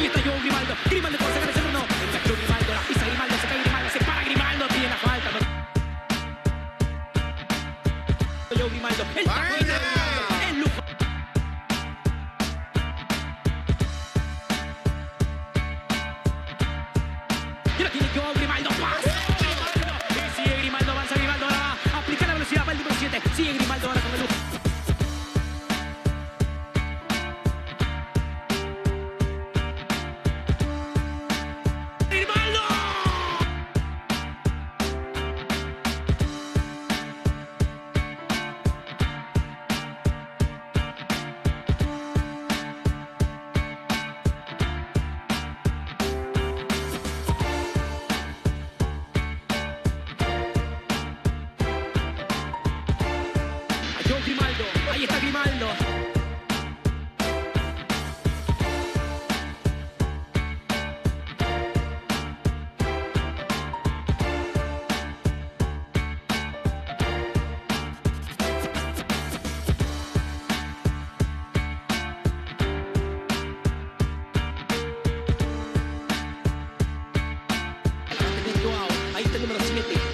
Ahí está Joao Grimaldo. Grimaldo puede sacar el segundo. Sacó Grimaldo, la pisa Grimaldo, se cae Grimaldo, se para Grimaldo, pide la falta. Joao Grimaldo, el taco de Grimaldo, el lujo. Y lo tiene Joao Grimaldo. ¡Pasa! Grimaldo. Sigue Grimaldo, avanza Grimaldo, ahora va a aplicar la velocidad para el número 7. Sigue Grimaldo, ahora con el lujo. Grimaldo, ahí está Grimaldo. Ahí está el número 7.